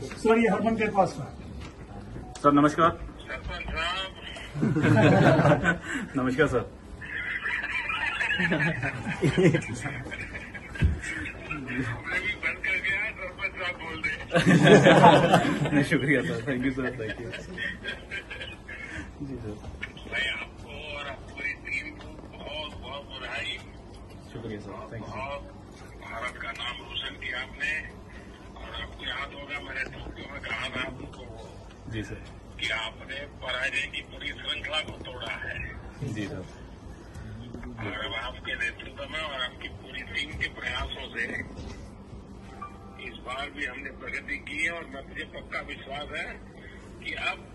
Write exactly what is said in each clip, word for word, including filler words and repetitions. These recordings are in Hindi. सर ये हरमन के पास था। सर नमस्कार। नमस्कार सर। नहीं शुक्रिया sir, thank you sir, thank you जी सर। मैं आपको और पूरी टीम को बहुत बहुत बधाई। शुक्रिया सर, थैंक यू। भारत का नाम रोशन किया आपने और आपको याद होगा मैंने टोक्यो में कहा था आपको जी सर कि आपने पराजय की पूरी श्रृंखला को तोड़ा है जी सर। और अब आपके नेतृत्व में और आपकी पूरी टीम के प्रयासों से इस बार भी हमने प्रगति की है और मुझे पक्का विश्वास है कि अब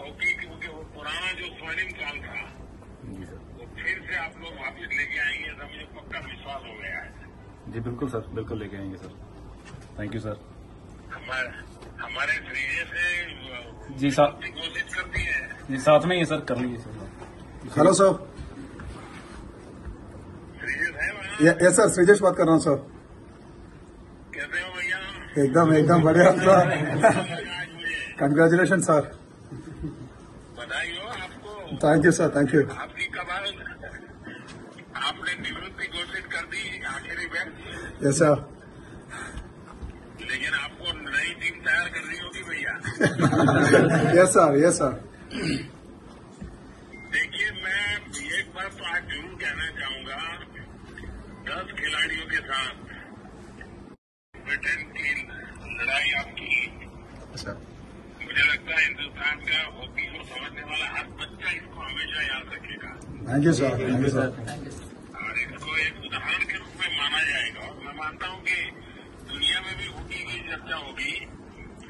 हॉकी क्योंकि वो पुराना जो स्वर्णिम काल था वो फिर से आप लोग वापिस लेके आएंगे ऐसा मुझे पक्का विश्वास हो गया है जी। बिल्कुल सर, बिल्कुल लेके आएंगे सर, थैंक यू सर। हमारे हमारे श्रीजे से जी साहब कोशिश करती है जी, साथ में ये सर कर लीजिए सर। हेलो सर, श्रीजेश है सर, श्रीजेश बात कर रहा हूँ सर। एकदम एकदम बढ़िया सर, कंग्रेचुलेशन सर, बधाई हो आपको। Thank you sir, thank you. आपकी कमाल, आपने निवृत्ति घोषित कर दी आखिरी में। यस सर, लेकिन आपको नई टीम तैयार करनी होगी भैया। Yes sir, yes sir. देखिए मैं एक बात तो आज जरूर कहना चाहूंगा, दस खिलाड़ियों के साथ ब्रिटेन की लड़ाई आपकी, मुझे लगता है हिंदुस्तान का हॉकी को समझने वाला हर बच्चा इसको हमेशा याद रखेगा। Thank you sir, thank you sir. और इसको एक उदाहरण के रूप में माना जाएगा और मैं मानता हूं कि दुनिया में भी हॉकी की चर्चा होगी।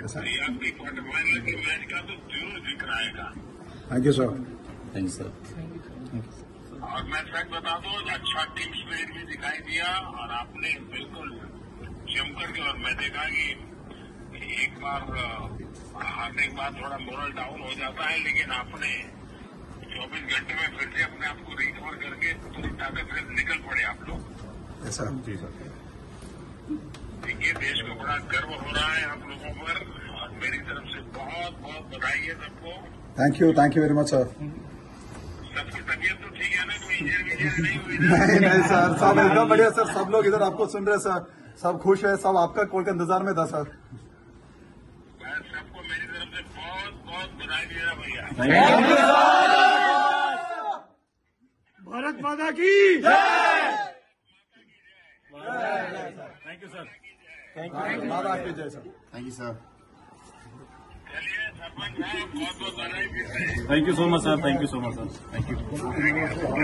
आपकी क्वार्टर फाइनल के मैच का तो जरूर जिक्र आएगा। Thank you sir, thank you sir. और मैं सच बता दूं, अच्छा टीम स्पिरिट भी दिखाई दिया और आपने बिल्कुल जमकर के, और मैं देखा कि एक बार हारने के बाद थोड़ा मोरल डाउन हो जाता है, लेकिन आपने चौबीस घंटे में फिर से अपने आप को रिकवर करके पूरी ताकत से निकल पड़े आप लोग। ऐसा जी सर। देखिए देश को बड़ा गर्व हो रहा है आप लोगों पर और मेरी तरफ से बहुत बहुत बधाई है सबको। Thank you, thank you very much sir. सबकी तबियत तो ठीक है ना, कोई इंजरी विजरी नहीं हुई? नहीं नहीं सर, सब एकदम बढ़िया सर। सब लोग इधर आपको सुन रहे सर, सब खुश है, सब आपका कॉल के इंतजार में था सर। सबको मेरी तरफ से बहुत बहुत बधाई दे रहा भैया। भारत माता की जय। Thank you sir, thank you. माता की जय सर, थैंक यू सर। चलिए सरपंच साहब बहुत बहुत बधाई। Thank you so much sir, thank you so much sir, thank you.